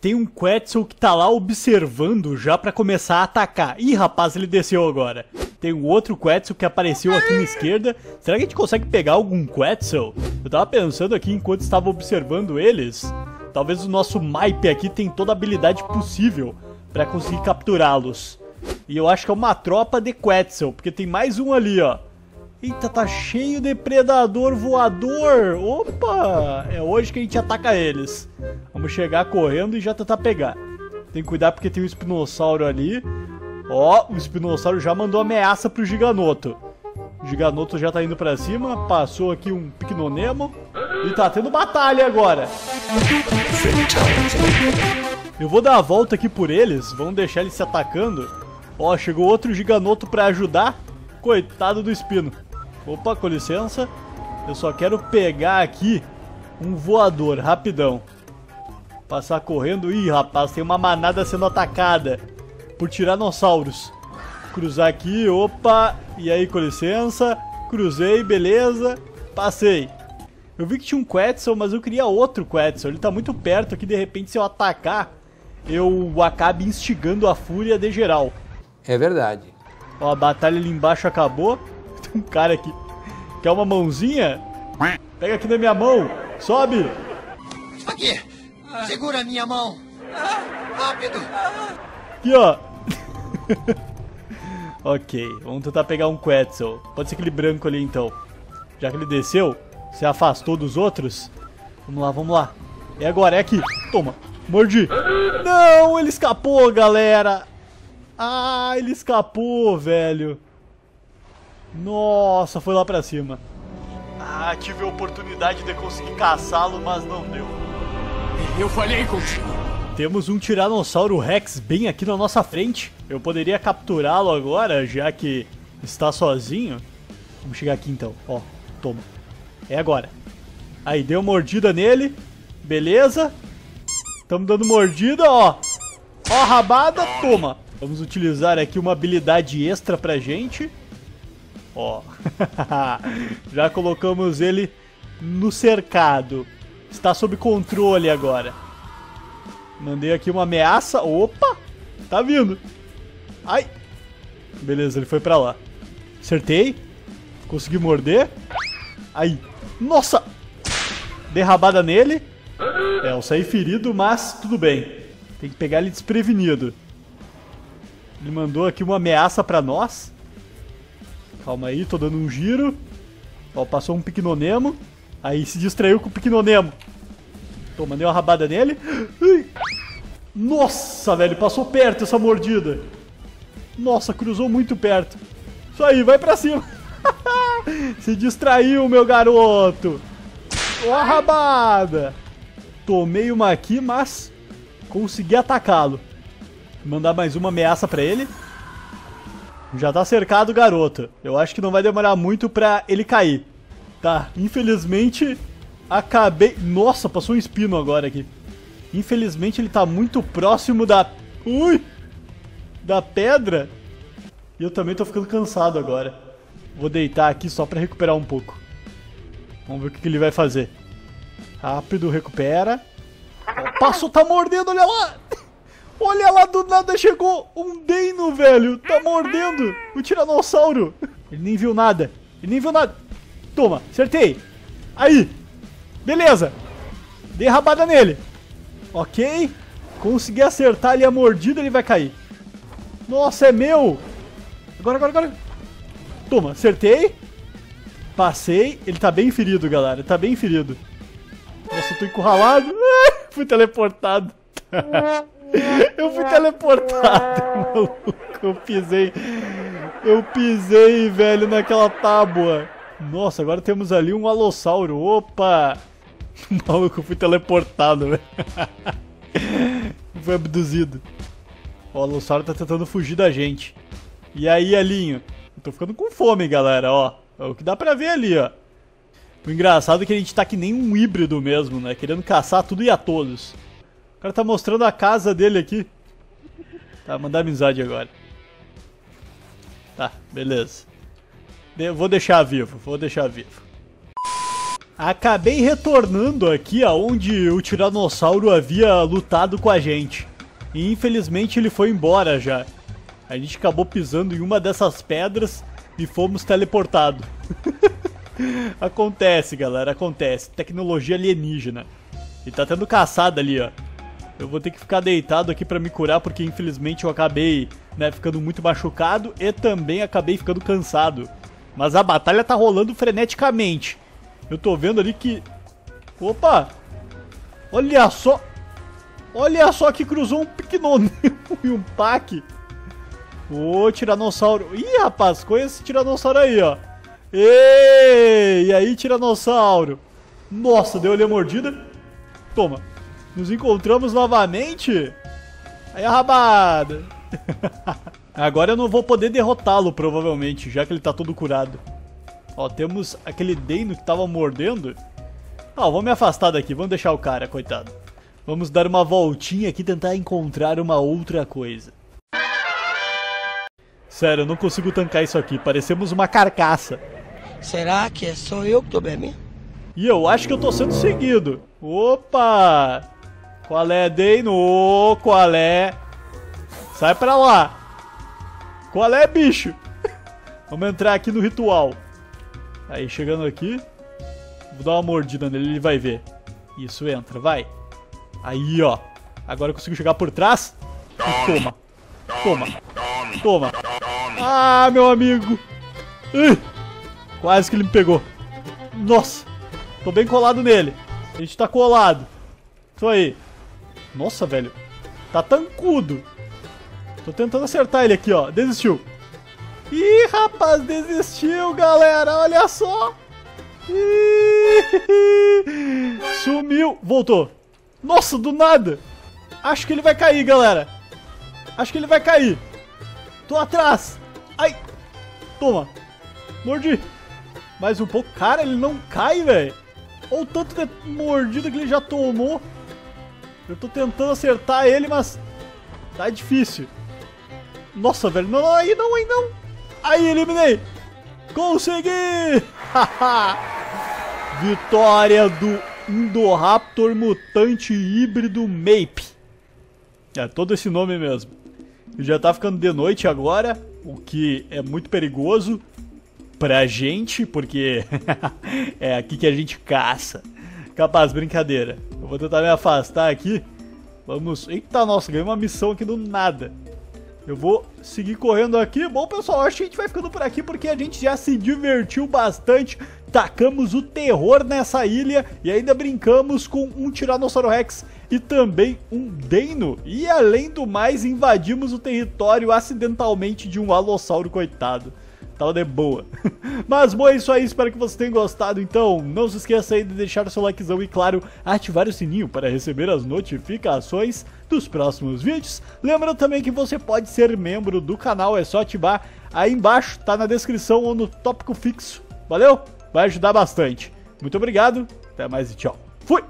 Tem um Quetzal que tá lá observando já pra começar a atacar. Ih, rapaz, ele desceu agora. Tem um outro Quetzal que apareceu aqui na esquerda. Será que a gente consegue pegar algum Quetzal? Eu tava pensando aqui enquanto estava observando eles. Talvez o nosso Maip aqui tem toda a habilidade possível pra conseguir capturá-los. E eu acho que é uma tropa de Quetzal, porque tem mais um ali, ó. Eita, tá cheio de predador voador. Opa, é hoje que a gente ataca eles. Vamos chegar correndo e já tentar pegar. Tem que cuidar porque tem um espinossauro ali. Ó, o espinossauro já mandou ameaça pro giganoto. O giganoto já tá indo pra cima. Passou aqui um piquenonemo. E tá tendo batalha agora. Eu vou dar a volta aqui por eles. Vamos deixar eles se atacando. Ó, chegou outro giganoto pra ajudar. Coitado do espino. Opa, com licença. Eu só quero pegar aqui um voador, rapidão. Passar correndo. Ih, rapaz, tem uma manada sendo atacada por tiranossauros. Cruzar aqui, opa. E aí, com licença. Cruzei, beleza. Passei. Eu vi que tinha um Quetzal, mas eu queria outro Quetzal. Ele tá muito perto aqui, de repente se eu atacar, eu acabo instigando a fúria de geral. É verdade. Ó, a batalha ali embaixo acabou. Tem um cara aqui. Quer uma mãozinha? Pega aqui na minha mão. Sobe. Aqui. Segura a minha mão. Rápido. Aqui, ó. Ok. Vamos tentar pegar um Quetzal. Pode ser aquele branco ali, então. Já que ele desceu, se afastou dos outros. Vamos lá, vamos lá. É agora, é aqui. Toma. Mordi. Não, ele escapou, galera. Ah, ele escapou, velho. Nossa, foi lá pra cima. Ah, tive a oportunidade de conseguir caçá-lo, mas não deu. Eu falhei contigo. Temos um tiranossauro Rex bem aqui na nossa frente. Eu poderia capturá-lo agora, já que está sozinho. Vamos chegar aqui então. Ó, toma. É agora. Aí, deu mordida nele. Beleza. Estamos dando mordida, ó. Ó, rabada, toma. Vamos utilizar aqui uma habilidade extra pra gente. Ó. Já colocamos ele no cercado. Está sob controle agora. Mandei aqui uma ameaça. Opa! Tá vindo. Ai! Beleza, ele foi pra lá. Acertei. Consegui morder. Aí. Nossa! Derrabada nele. É, eu saí ferido, mas tudo bem. Tem que pegar ele desprevenido. Ele mandou aqui uma ameaça pra nós. Calma aí, tô dando um giro. Ó, passou um Pyknonemo. Aí se distraiu com o Pyknonemo. Tô, mandei uma rabada nele. Ui. Nossa, velho, passou perto essa mordida. Nossa, cruzou muito perto. Isso aí, vai pra cima. Se distraiu, meu garoto. Ó a rabada. Tomei uma aqui, mas consegui atacá-lo. Mandar mais uma ameaça pra ele. Já tá cercado o garoto. Eu acho que não vai demorar muito pra ele cair. Tá, infelizmente acabei... Nossa, passou um espino agora aqui. Infelizmente ele tá muito próximo da... Ui! Da pedra. E eu também tô ficando cansado agora. Vou deitar aqui só pra recuperar um pouco. Vamos ver o que ele vai fazer. Rápido, recupera. Ó, passou, tá mordendo, olha lá! Olha lá, do nada chegou um Deino, velho. Tá mordendo o tiranossauro. Ele nem viu nada. Ele nem viu nada. Toma, acertei. Aí. Beleza. Dei rabada nele. Ok. Consegui acertar ali a mordida, ele vai cair. Nossa, é meu. Agora, agora, agora. Toma, acertei. Passei. Ele tá bem ferido, galera. Tá bem ferido. Nossa, eu tô encurralado. Fui teleportado. Eu fui teleportado, maluco. Eu pisei, velho, naquela tábua. Nossa, agora temos ali um alossauro. Opa! Maluco, eu fui teleportado, velho. Fui abduzido. O alossauro tá tentando fugir da gente. E aí, Alinho? Eu tô ficando com fome, galera, ó. É o que dá pra ver ali, ó. O engraçado é que a gente tá que nem um híbrido mesmo, né? Querendo caçar tudo e a todos. O cara tá mostrando a casa dele aqui. Tá, mandar amizade agora. Tá, beleza. Vou deixar vivo, vou deixar vivo. Acabei retornando aqui aonde o tiranossauro havia lutado com a gente. E infelizmente ele foi embora já. A gente acabou pisando em uma dessas pedras e fomos teleportados. Acontece, galera, acontece. Tecnologia alienígena. Ele tá tendo caçada ali, ó. Eu vou ter que ficar deitado aqui pra me curar, porque infelizmente eu acabei, né, ficando muito machucado e também acabei ficando cansado. Mas a batalha tá rolando freneticamente. Eu tô vendo ali que... Opa! Olha só! Olha só que cruzou um piquenonimo e um paque. Ô, tiranossauro... Ih, rapaz, conhece esse tiranossauro aí, ó. Ei! E aí, tiranossauro? Nossa, deu ali a mordida. Toma. Nos encontramos novamente. Aí, a rabada. Agora eu não vou poder derrotá-lo, provavelmente, já que ele tá todo curado. Ó, temos aquele Deino que tava mordendo. Ah, vamos me afastar daqui. Vamos deixar o cara, coitado. Vamos dar uma voltinha aqui e tentar encontrar uma outra coisa. Sério, eu não consigo tancar isso aqui. Parecemos uma carcaça. Será que é só eu que tô bem? E eu acho que eu tô sendo seguido. Opa! Qual é, Deino? Qual é? Sai pra lá. Qual é, bicho? Vamos entrar aqui no ritual. Aí, chegando aqui. Vou dar uma mordida nele, ele vai ver. Isso, entra, vai. Aí, ó. Agora eu consigo chegar por trás. E toma. Toma. Toma. Ah, meu amigo. Quase que ele me pegou. Nossa. Tô bem colado nele. A gente tá colado. Isso aí. Nossa, velho. Tá tancudo. Tô tentando acertar ele aqui, ó. Desistiu. Ih, rapaz, desistiu, galera. Olha só. Ih, sumiu. Voltou. Nossa, do nada. Acho que ele vai cair, galera. Acho que ele vai cair. Tô atrás. Ai. Toma. Mordi. Mais um pouco. Cara, ele não cai, velho. Olha o tanto de mordida que ele já tomou. Eu tô tentando acertar ele, mas... Tá difícil. Nossa, velho. Não, aí não, aí não. Aí, eliminei. Consegui. Vitória do Indoraptor mutante híbrido Maip. É todo esse nome mesmo. Já tá ficando de noite agora. O que é muito perigoso pra gente, porque é aqui que a gente caça. Capaz, brincadeira. Eu vou tentar me afastar aqui. Vamos... Eita, nossa, ganhei uma missão aqui do nada. Eu vou seguir correndo aqui. Bom, pessoal, acho que a gente vai ficando por aqui, porque a gente já se divertiu bastante. Tacamos o terror nessa ilha e ainda brincamos com um tiranossauro Rex e também um Deino. E, além do mais, invadimos o território acidentalmente de um alossauro, coitado. Tava de boa. Mas, bom, é isso aí. Espero que vocês tenham gostado. Então, não se esqueça aí de deixar o seu likezão e, claro, ativar o sininho para receber as notificações dos próximos vídeos. Lembrando também que você pode ser membro do canal. É só ativar aí embaixo, tá na descrição ou no tópico fixo. Valeu? Vai ajudar bastante. Muito obrigado. Até mais e tchau. Fui!